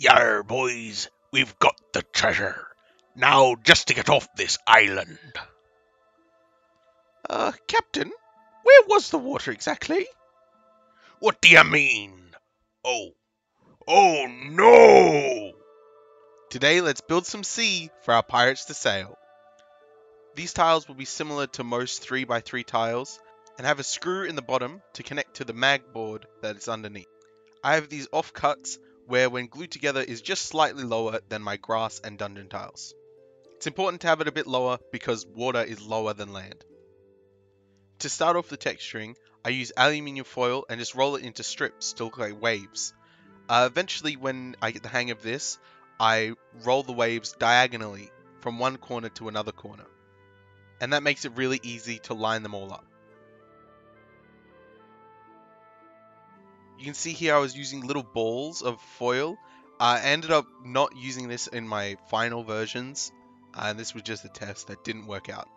Yar, boys, we've got the treasure. Now just to get off this island. Captain, where was the water exactly? What do you mean? Oh no! Today, let's build some sea for our pirates to sail. These tiles will be similar to most 3x3 tiles and have a screw in the bottom to connect to the mag board that is underneath. I have these off cuts where when glued together is just slightly lower than my grass and dungeon tiles. It's important to have it a bit lower because water is lower than land. To start off the texturing, I use aluminium foil and just roll it into strips to look like waves. Eventually, when I get the hang of this, I roll the waves diagonally from one corner to another corner. And that makes it really easy to line them all up. You can see here I was using little balls of foil. I ended up not using this in my final versions. And this was just a test that didn't work out.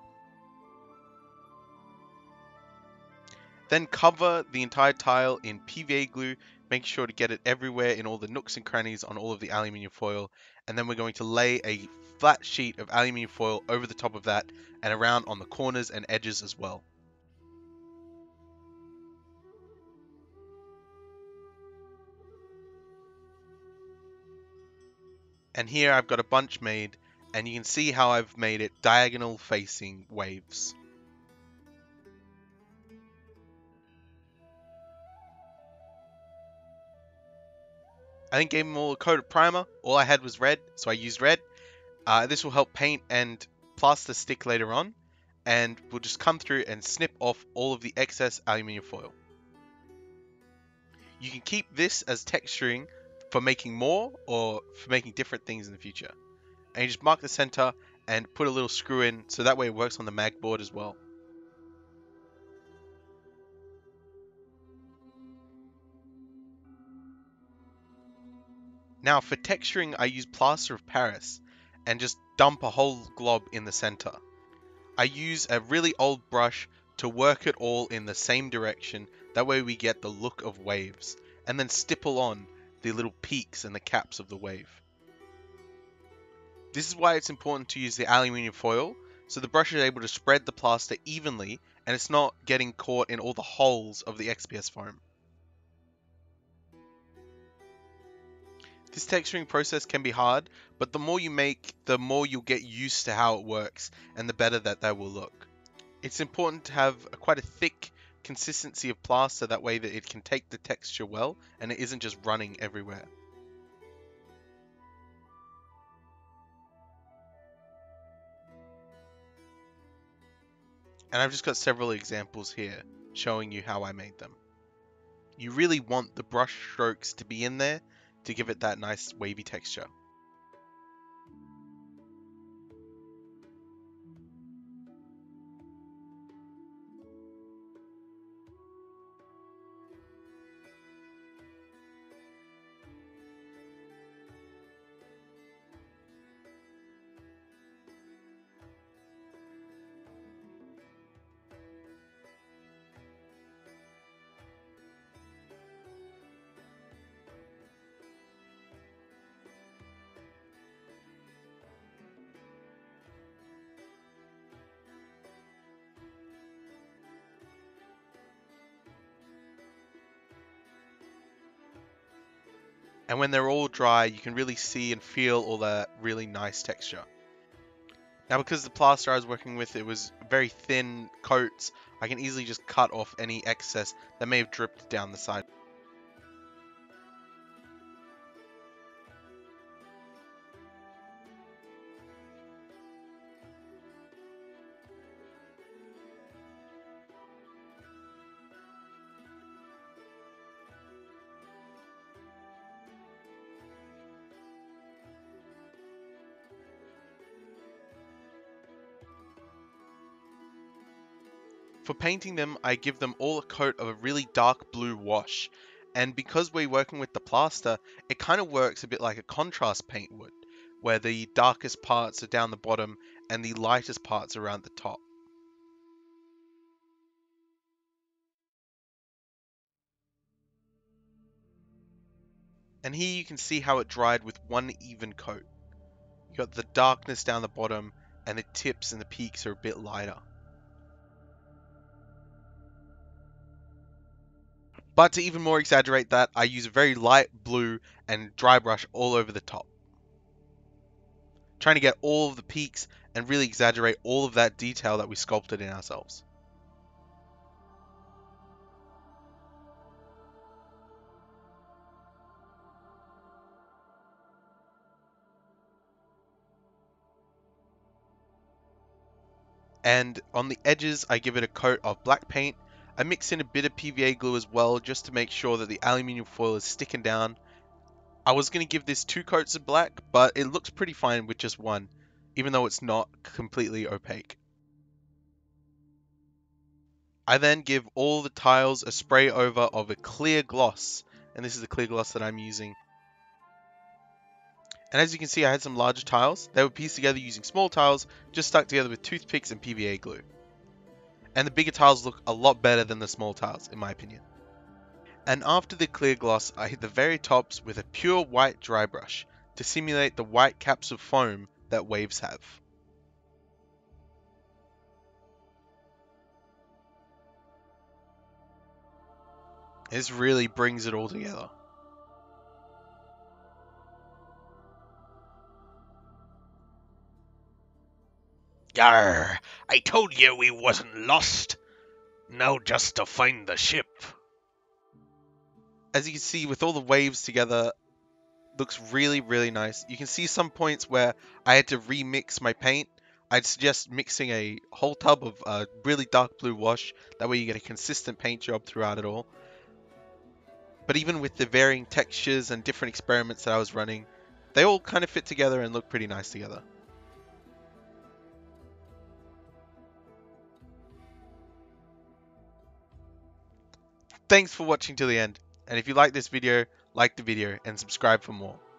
Then cover the entire tile in PVA glue. Make sure to get it everywhere in all the nooks and crannies on all of the aluminium foil. And then we're going to lay a flat sheet of aluminium foil over the top of that and around on the corners and edges as well. And here I've got a bunch made, and you can see how I've made it diagonal facing waves. I then gave them all a coat of primer. All I had was red, so I used red. This will help paint and plaster stick later on, and we'll just come through and snip off all of the excess aluminium foil. You can keep this as texturing for making more or for making different things in the future. And you just mark the center and put a little screw in, so that way it works on the mag board as well. Now for texturing, I use plaster of Paris and just dump a whole glob in the center. I use a really old brush to work it all in the same direction, that way we get the look of waves, and then stipple on the little peaks and the caps of the wave. This is why it's important to use the aluminium foil, so the brush is able to spread the plaster evenly and it's not getting caught in all the holes of the XPS foam. This texturing process can be hard, but the more you make, the more you'll get used to how it works and the better that will look. It's important to have quite a thick consistency of plaster, that way that it can take the texture well and it isn't just running everywhere. And I've just got several examples here showing you how I made them. You really want the brush strokes to be in there to give it that nice wavy texture. And when they're all dry, you can really see and feel all that really nice texture. Now, because the plaster I was working with, it was very thin coats, I can easily just cut off any excess that may have dripped down the side. For painting them, I give them all a coat of a really dark blue wash, and because we're working with the plaster, it kind of works a bit like a contrast paint would, where the darkest parts are down the bottom and the lightest parts are around the top. And here you can see how it dried with one even coat. You got the darkness down the bottom, and the tips and the peaks are a bit lighter. But to even more exaggerate that, I use a very light blue and dry brush all over the top. Trying to get all of the peaks and really exaggerate all of that detail that we sculpted in ourselves. And on the edges, I give it a coat of black paint. I mix in a bit of PVA glue as well, just to make sure that the aluminium foil is sticking down. I was going to give this 2 coats of black, but it looks pretty fine with just one, even though it's not completely opaque. I then give all the tiles a spray over of a clear gloss, and this is the clear gloss that I'm using. And as you can see, I had some larger tiles. They were pieced together using small tiles, just stuck together with toothpicks and PVA glue. And the bigger tiles look a lot better than the small tiles, in my opinion. And after the clear gloss, I hit the very tops with a pure white dry brush to simulate the white caps of foam that waves have. This really brings it all together. Yarr! I told you we wasn't lost! Now just to find the ship. As you can see, with all the waves together, looks really, really nice. You can see some points where I had to remix my paint. I'd suggest mixing a whole tub of really dark blue wash. That way you get a consistent paint job throughout it all. But even with the varying textures and different experiments that I was running, they all kind of fit together and look pretty nice together. Thanks for watching till the end, and if you like this video, like the video and subscribe for more.